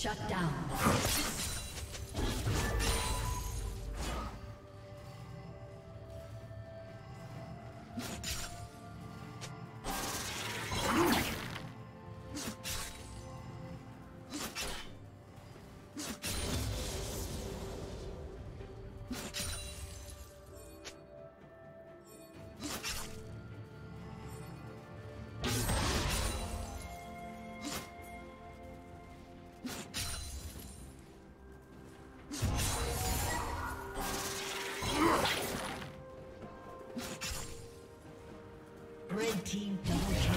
Shut down. Team double kill.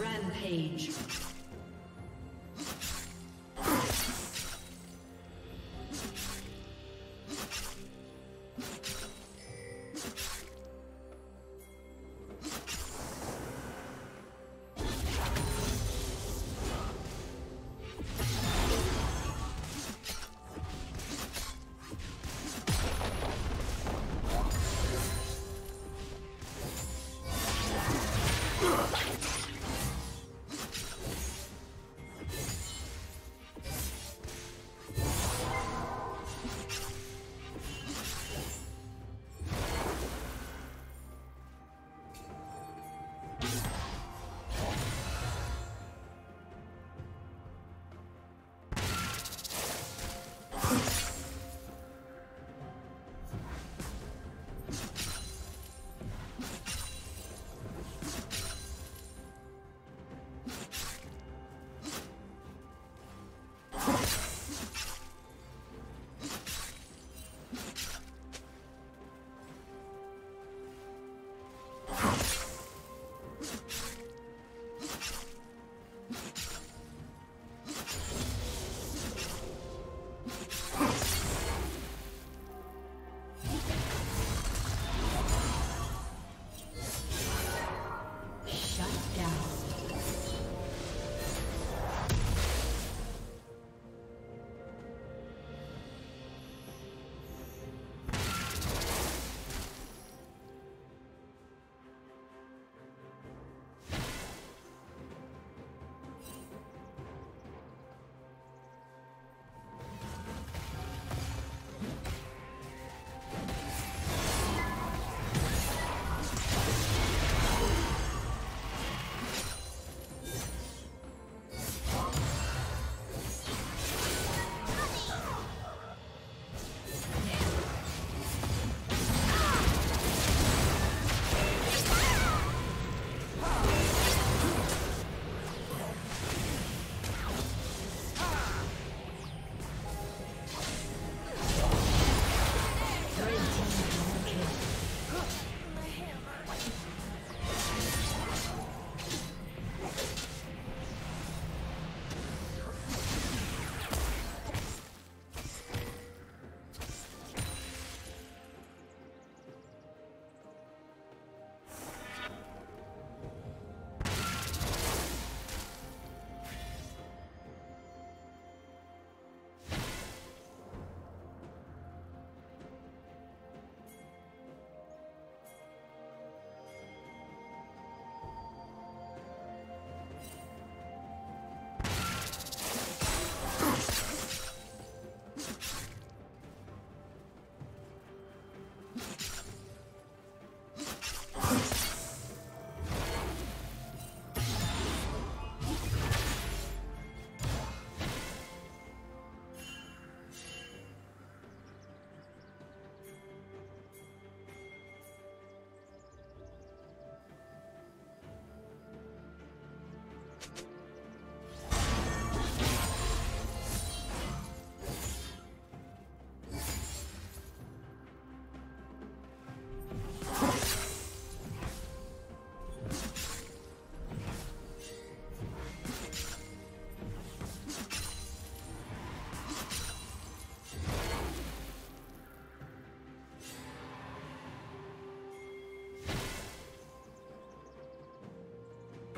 Rampage.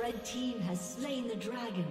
Red team has slain the dragon.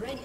Red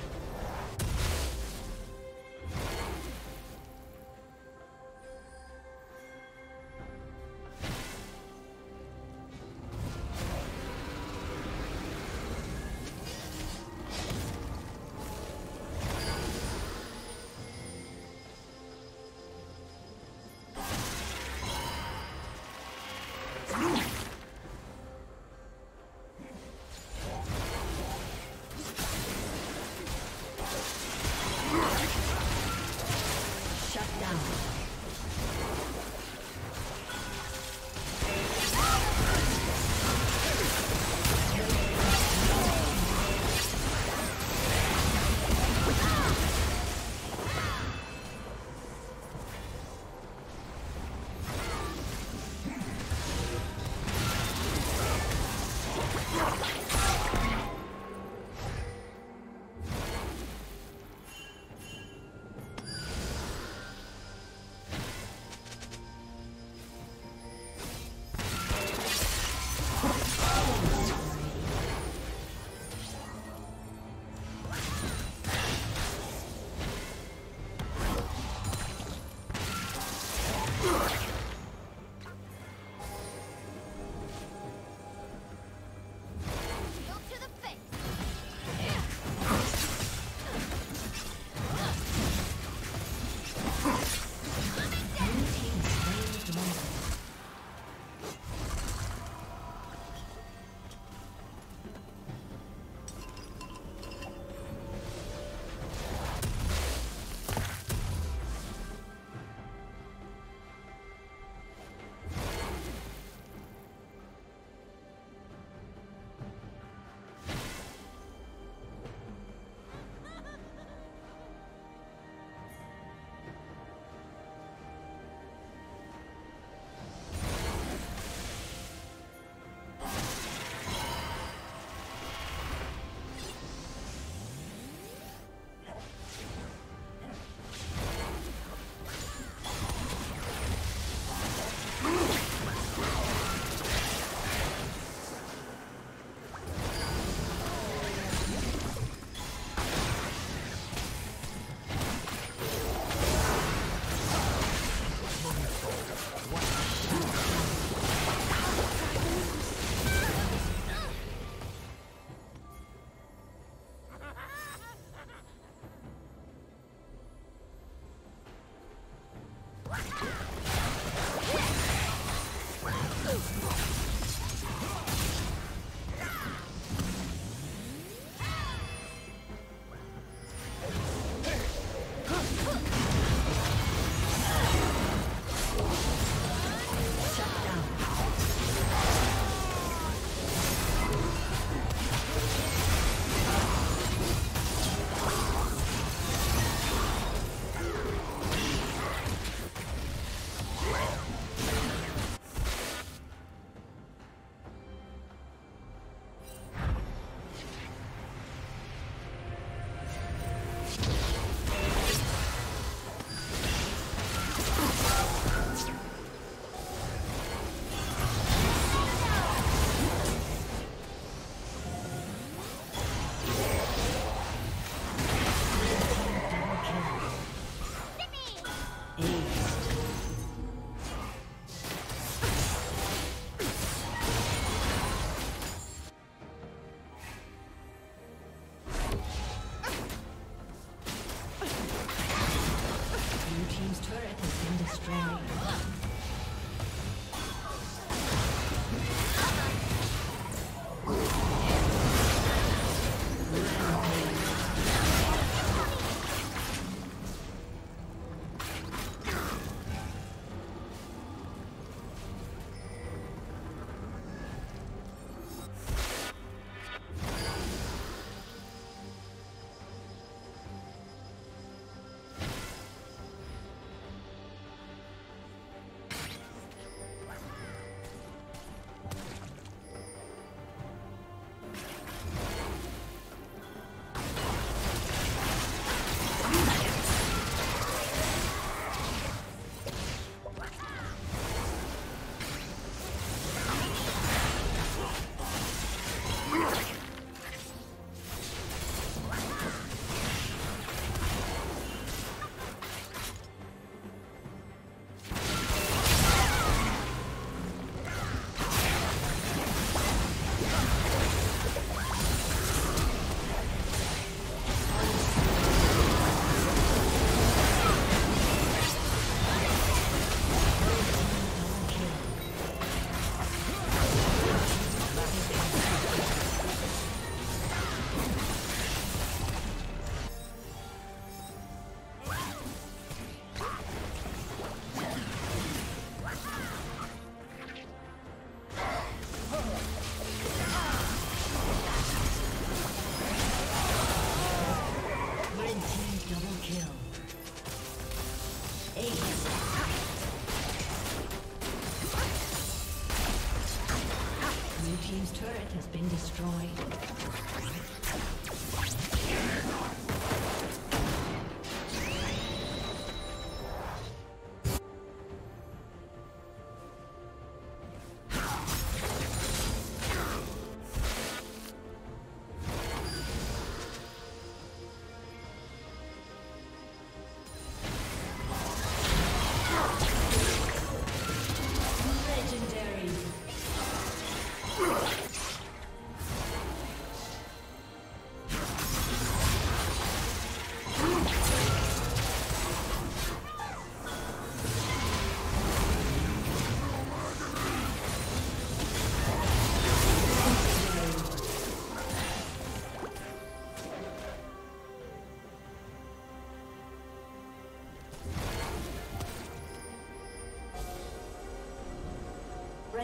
The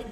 red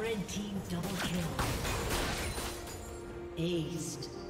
Red team double kill. Aced.